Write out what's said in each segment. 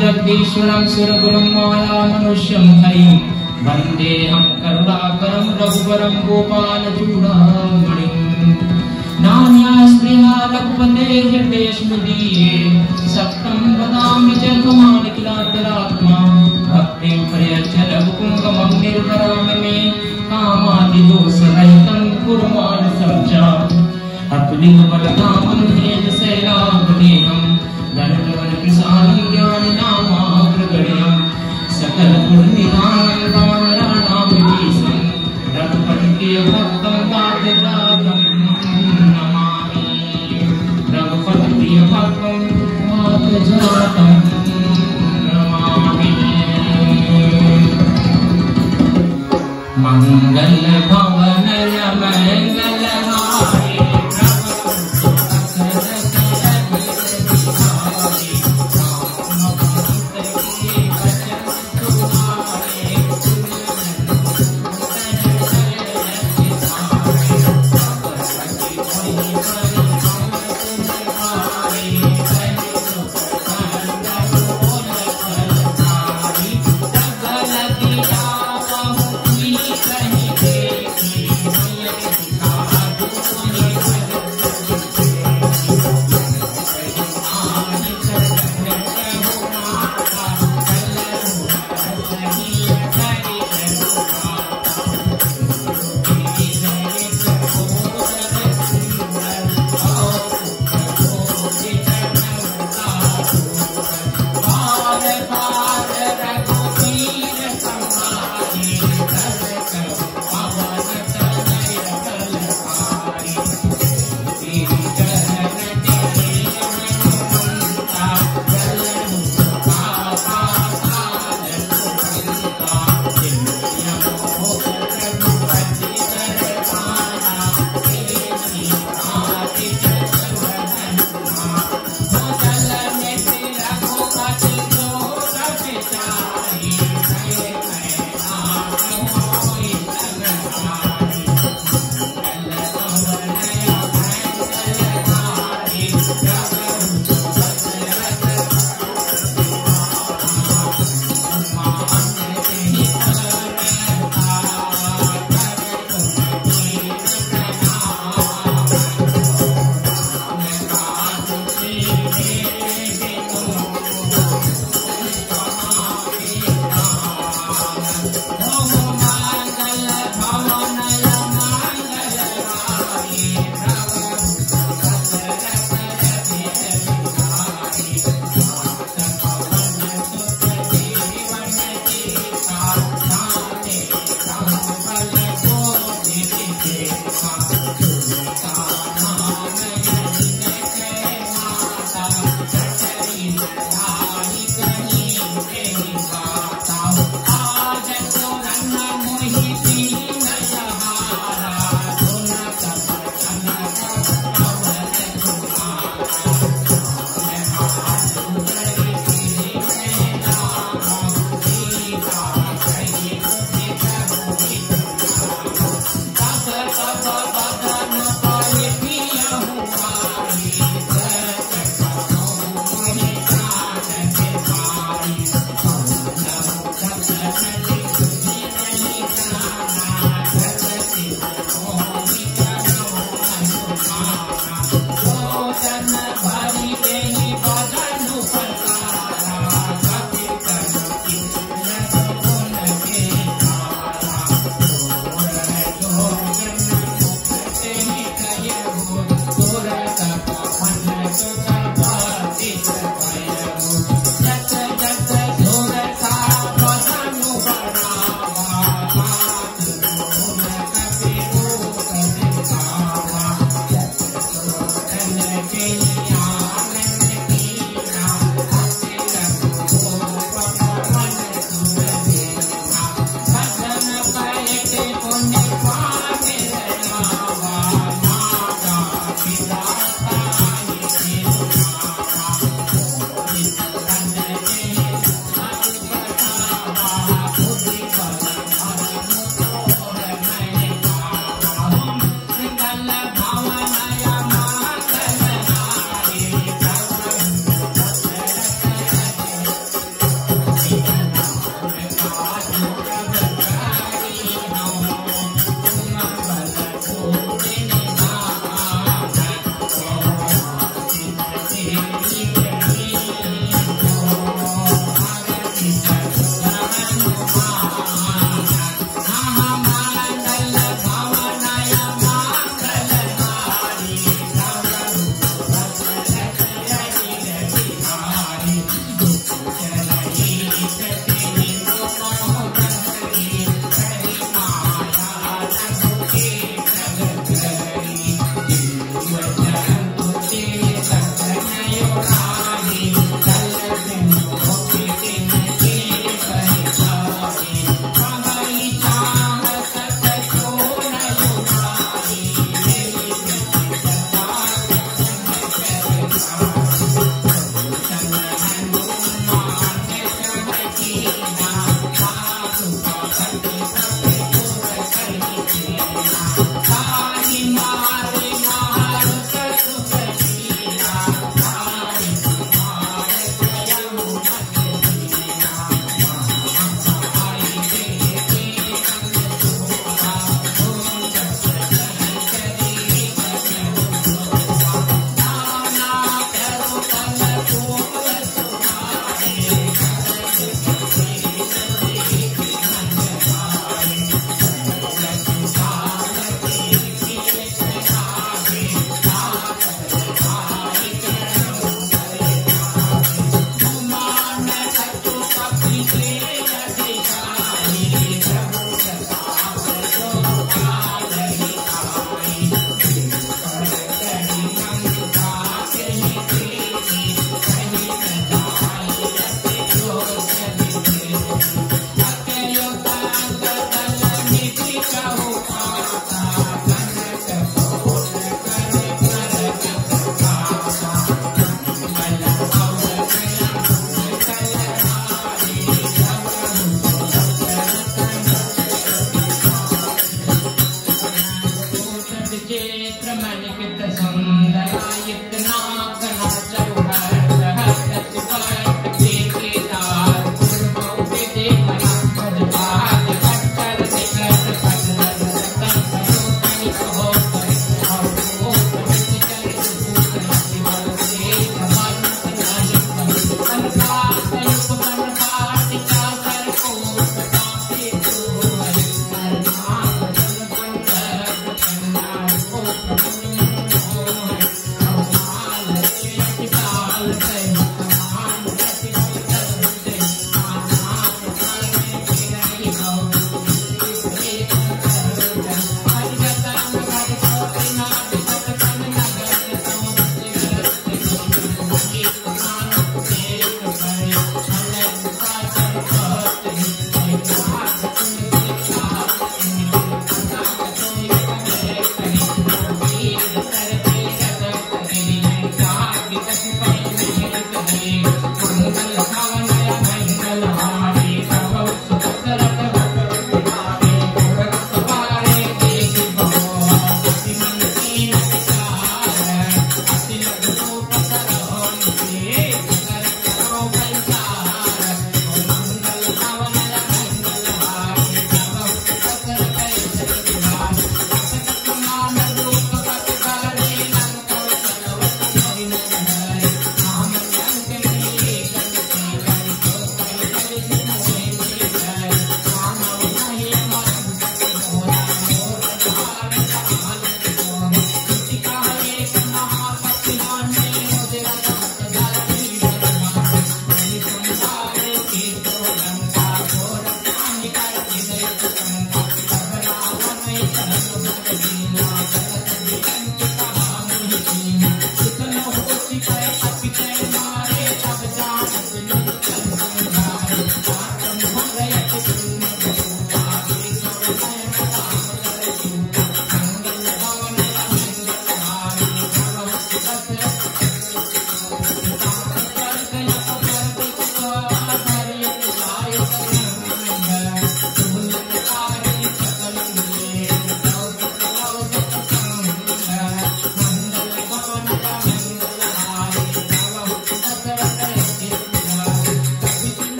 जगदीश्वरं सुरगुरुं मनुष्यं हरिं वन्देऽहं करुणाकरं रघुवरं गोपालचूडामणिं नान्यास्पृहा लभते हृदयस्मृतीये सप्तं वदामि जगमानकिलान्तरात्मा भक्तिं प्रयच्छ रघुकुङ्गमं निर्भरामि मे कामादिदोषरहितं कुरु मानसं च अतुलितं बलधामं शैलाङ्गदेहं ज्ञान ज्ञाननामाग्रगण्यं सकलगुणनिधानं रामराणामृतीशं रघुपतिप्रियभक्तं कात्रजातं नमामि रघुपतिप्रियभक्तं कात्रजातं नमामि। मंगल भवन मंगलहारी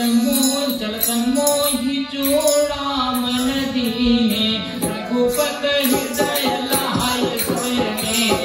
चलत मोहि चूड़ा मन दीने रघुपत हृदय लाय सोयने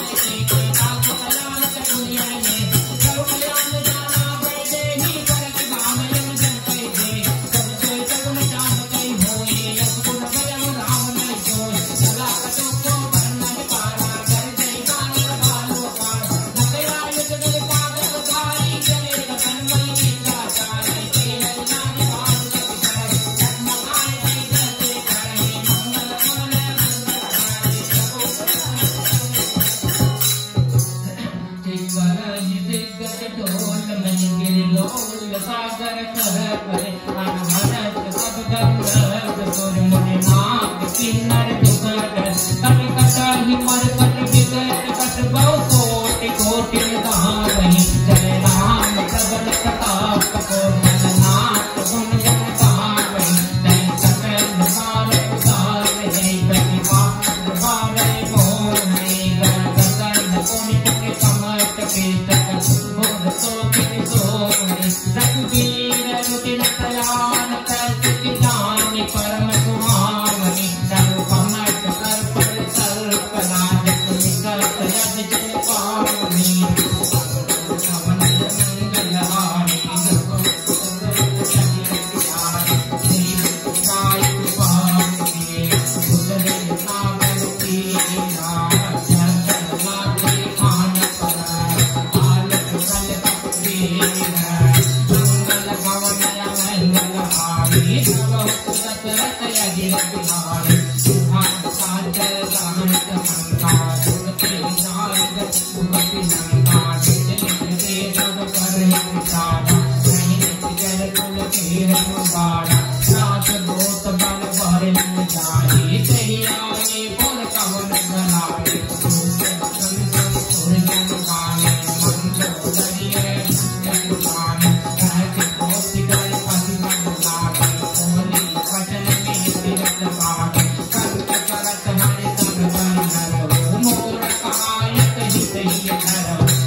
I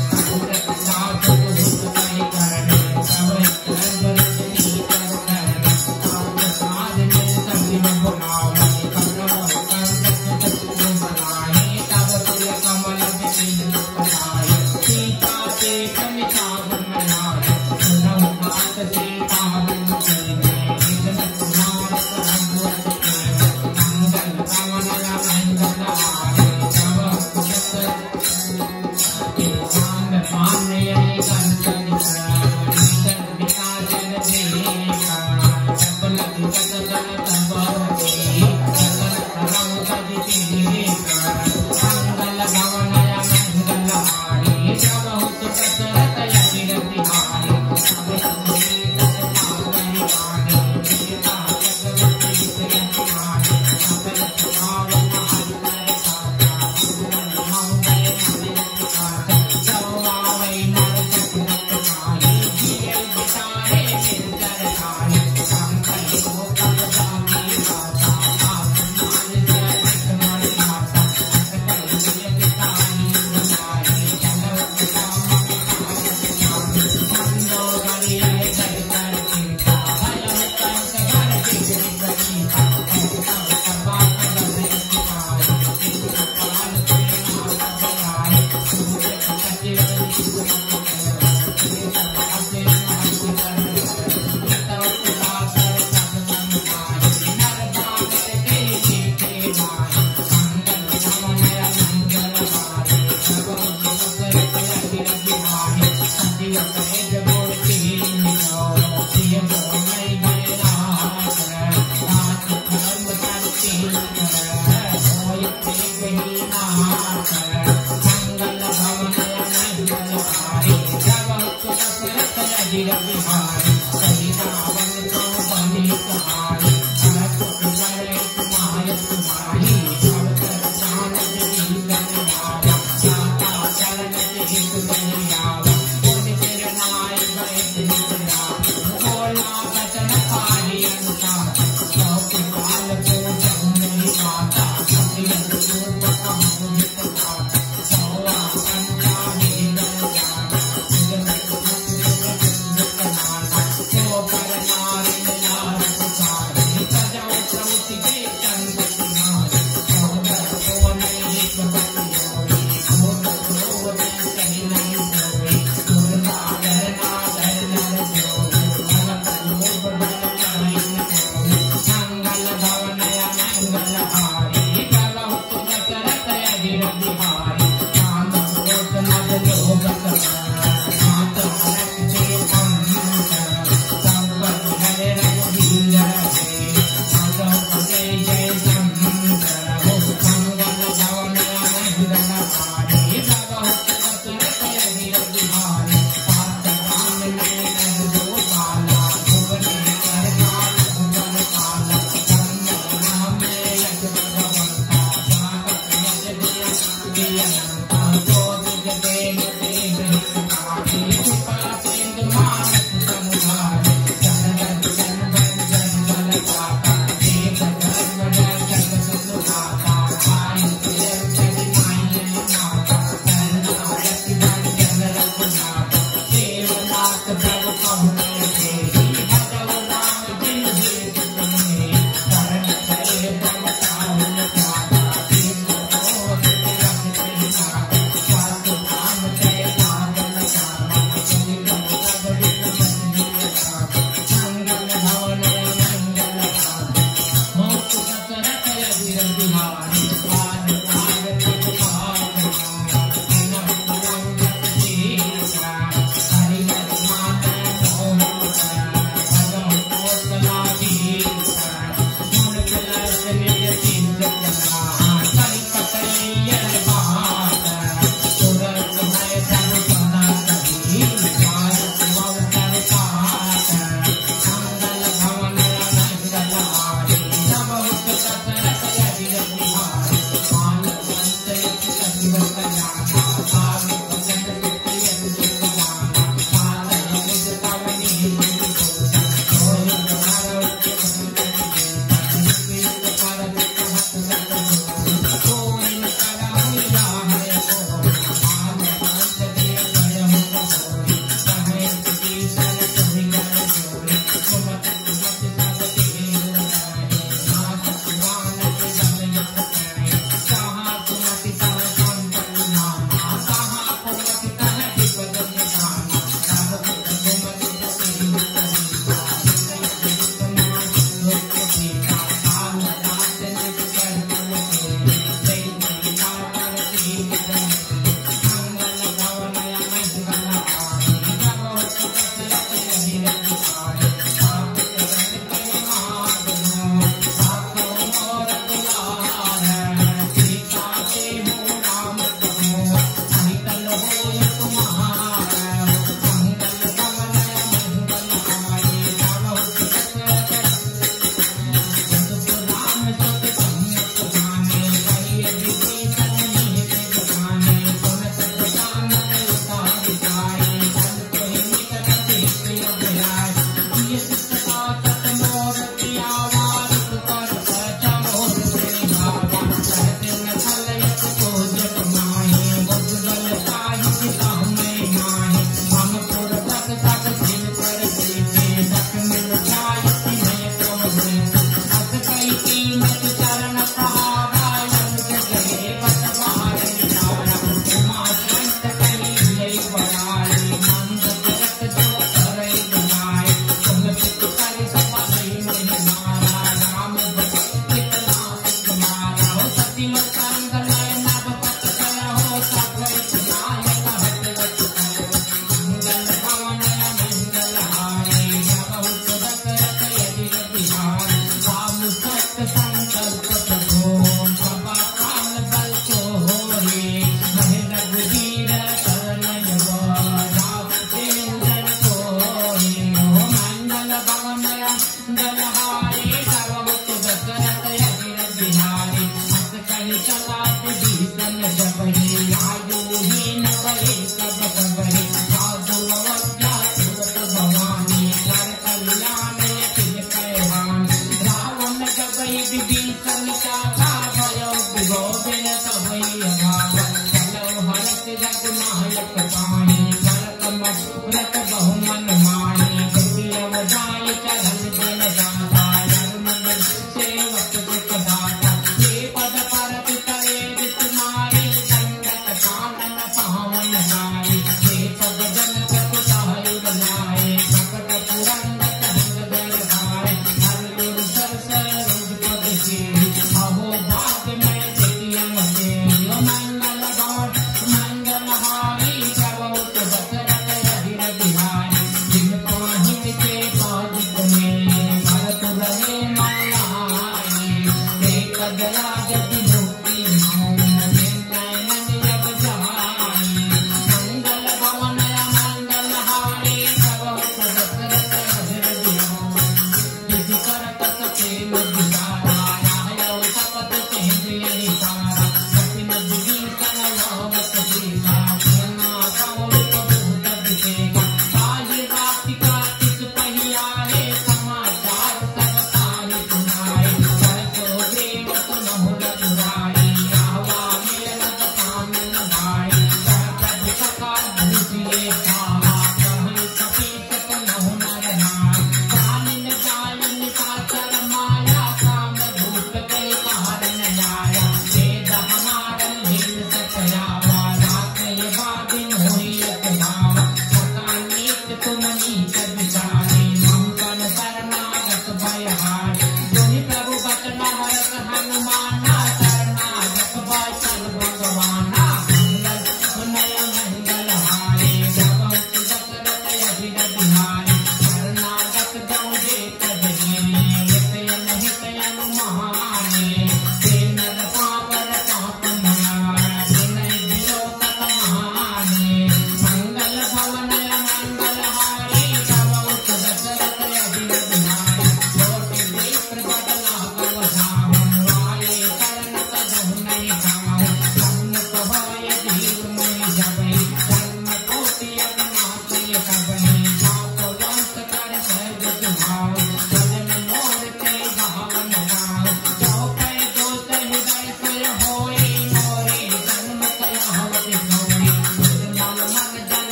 Thank you.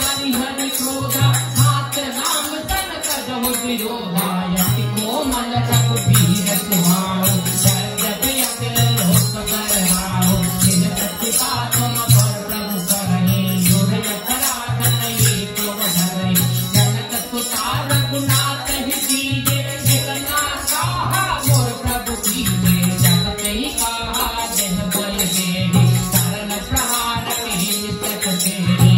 Hari Hari क्रोधा हाथ राम तन करहु विरोधा यति को मन तक वीर तुम्हारो जगत यत लोक करहाओ जिन तति पातम पर प्रभु करहे जोर यत राधन ये तो धरे जगत पुतार रघुनाथ ही दीजे जगना साहा मोर प्रभु कीजे जगत ही कहा जन बोल देवी शरण प्रहार ही तक तेरी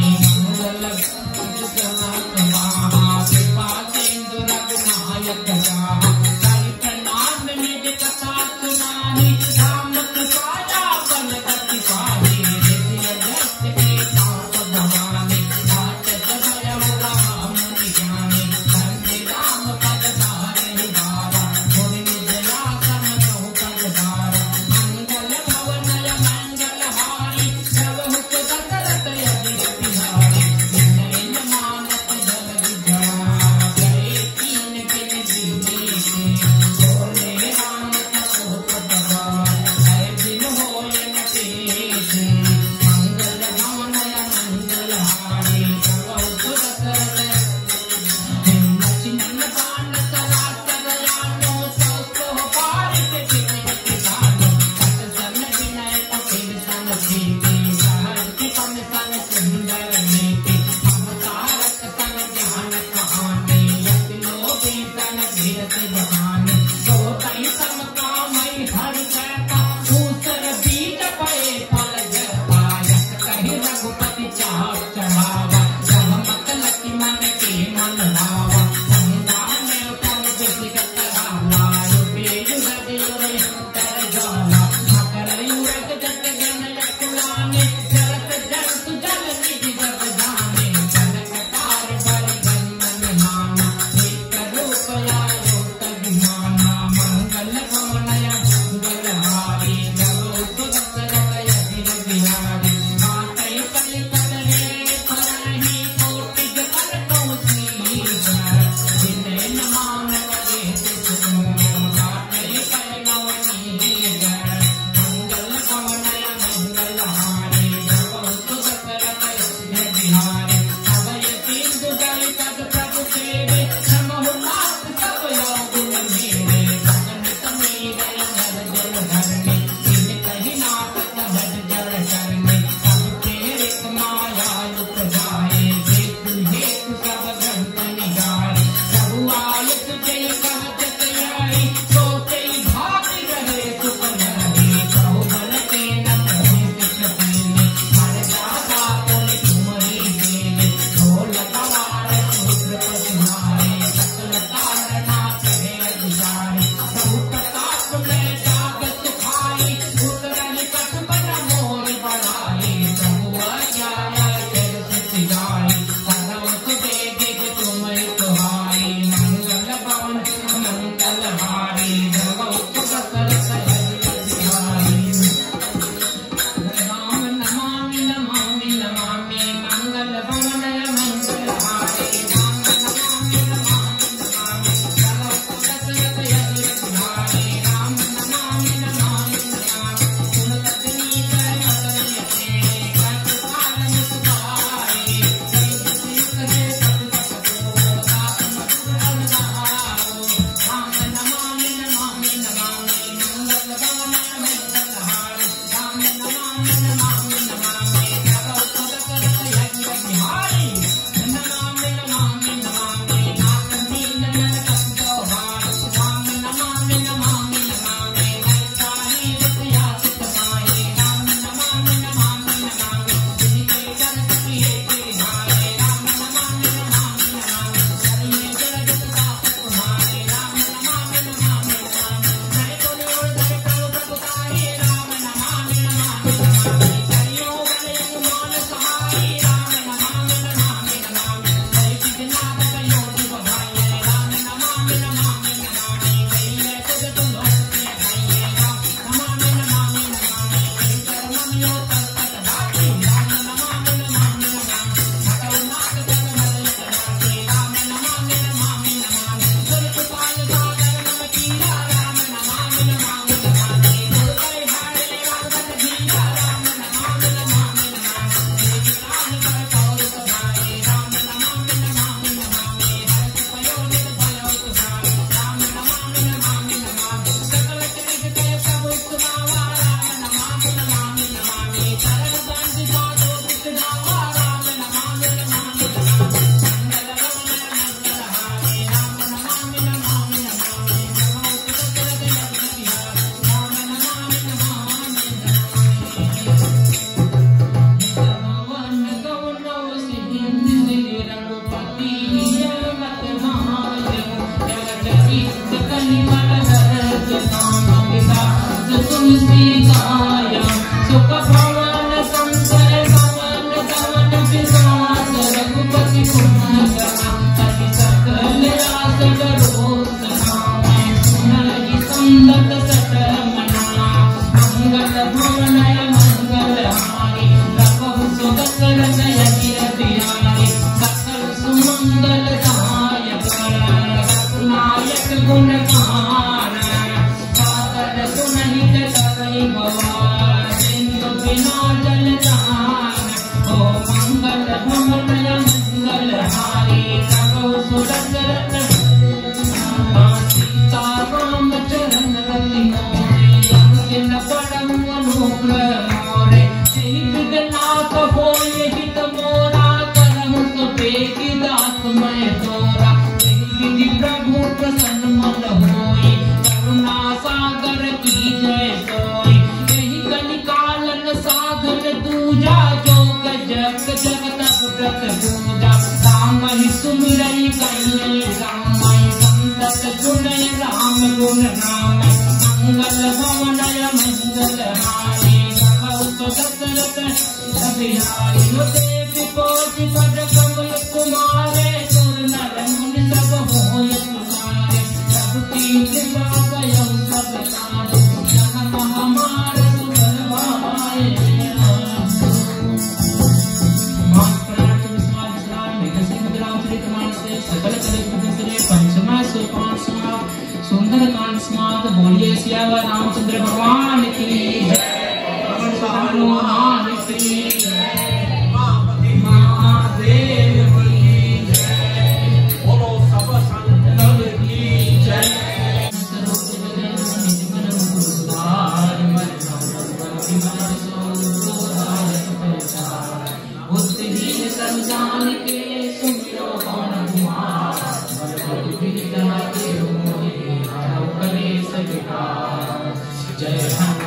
जय